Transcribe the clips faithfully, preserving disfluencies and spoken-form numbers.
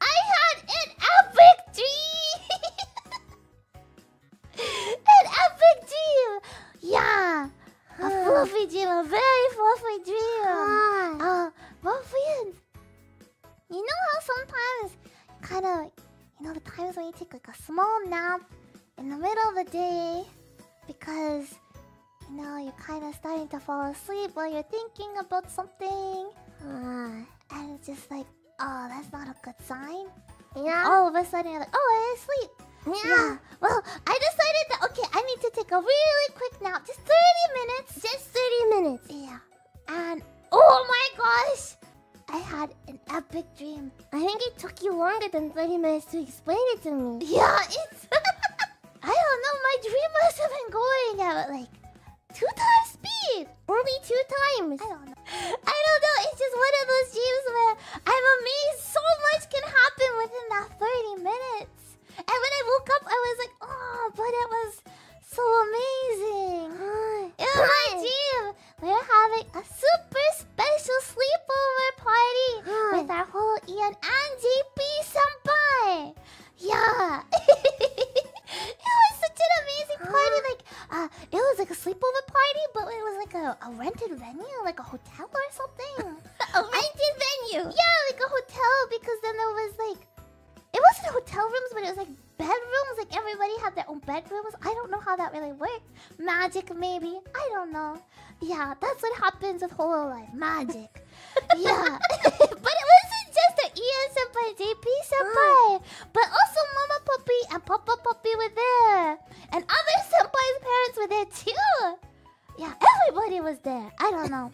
I had an epic dream! An epic dream! Yeah! A fluffy dream, a very fluffy dream! Ah. Uh, what weird! You know how sometimes, kind of, you know the times when you take like a small nap in the middle of the day because, you know, you're kind of starting to fall asleep while you're thinking about something. Uh, and it's just like, oh, that's not a good sign. Yeah. All of a sudden you're like, oh, I sleep. Yeah. yeah. Well, I decided that, okay, I need to take a really quick nap. Just thirty minutes. Just thirty minutes. Yeah. And, oh my gosh. I had an epic dream. I think it took you longer than thirty minutes to explain it to me. Yeah, it's... I don't know, my dream must have been going at like... Two times speed! Only two times! I don't know. I don't know, it's just one of those dreams where I'm amazed so much can happen within that thirty minutes. And when I woke up, I was like, oh, but it was so amazing. It was my dream. We're having a super special sleepover party with our whole Ian and J P-senpai. Yeah. It was such an amazing party. Like, uh, it was like a sleepover party, but it was like a, a rented venue, like a hotel or something. A rented venue? Yeah, like a hotel, because then there was like... It wasn't hotel rooms, but it was like bedrooms. Like, everybody had their own bedrooms. I don't know how that really worked. Magic, maybe. I don't know. Yeah, that's what happens with HoloLive. Magic. Yeah. But it wasn't just the Ian-senpai, J P-senpai. Mm. But also Mama Puppy and Papa Puppy were there. And other senpai's parents were there too. Yeah, everybody was there. I don't know.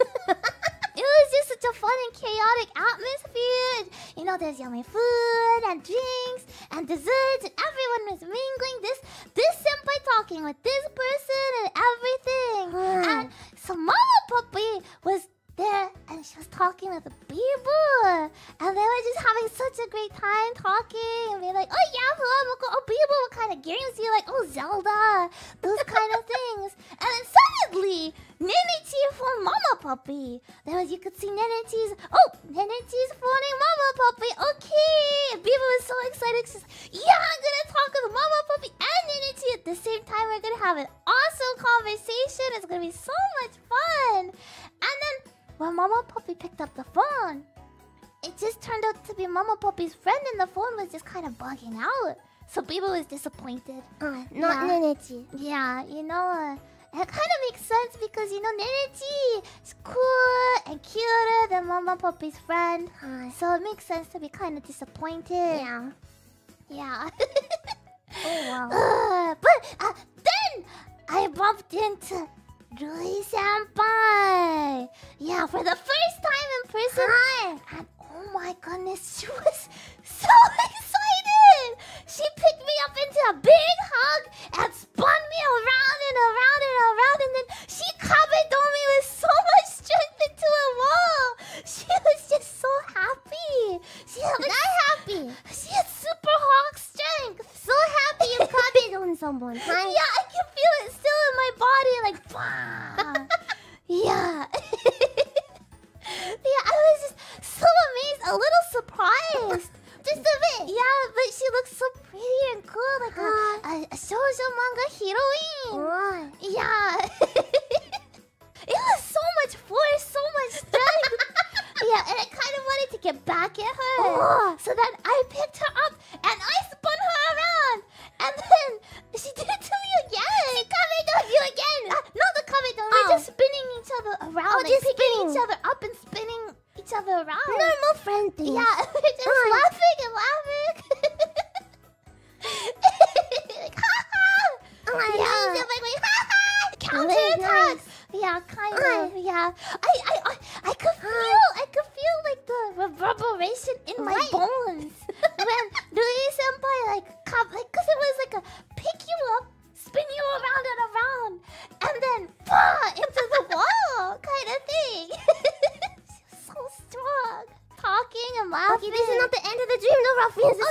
It was just such a fun and chaotic atmosphere. You know, there's yummy food and drinks and desserts, and everyone was mingling. This this senpai talking with this person and everything. Hmm. And so Mama Puppy was there and she was talking with Bebo, and they were just having such a great time talking and being like, oh yeah, oh Bebo, what kind of games do you like? Oh, Zelda, those kind of things. And then suddenly, Nenechi phoned Mama Puppy. There was, you could see Nenechi's, oh, Nenechi's phoning Mama Puppy. Okay, Bebo was so excited. She's like, yeah, I'm gonna talk with Mama Puppy and Nenechi at the same time. We're gonna have an awesome conversation. It's gonna be so much fun. And then when Mama Puppy picked up the phone, it just turned out to be Mama Puppy's friend, and the phone was just kind of bugging out. So Bebo was disappointed. Uh, not yeah. Nenechi. Yeah, you know, uh, it kind of makes sense because, you know, Nenechi is cooler and cuter than Mama Puppy's friend. Uh, so it makes sense to be kind of disappointed. Yeah. Yeah. Oh, wow. Uh, but uh, then I bumped into... Rui-senpai! Yeah, for the first time in person! Hi. And oh my goodness, she was so excited! She picked me up into a big hug and spun me around and around and around, and then she covered on me with so much strength into a wall! She was just so happy! She had like, not happy! She had super hawk strength! So happy you covered on someone, huh? Yeah, I can feel it still in my body, like, yeah. Yeah, I was just so amazed, a little surprised. Just a bit. Yeah, but she looks so pretty and cool, like a, a, a shoujo manga heroine. Wow. Yeah. It was so much force, so much strength. Yeah, and I kind of wanted to get back at her. Oh. So then I picked her up and I spun her around. And then she did it to me again. She covered on you again. Uh, not the covered on. Oh. We're just spinning each other around. Oh, like just picking spinning. each other up and spinning each other around. Normal friend things. Yeah, we're just oh. laughing and laughing. Like, ha ha. Oh my yeah. God. Like, like, ha ha. Counterattack. Nice. Yeah, kind uh, of, yeah. I, I, I, I could feel, I could feel like the reverberation in my right. bones when Rui-senpai like, come, like, cause it was like a pick you up, spin you around and around, and then bah, into the wall kind of thing. So strong, talking and laughing. Okay, this is not the end of the dream, no ruffians.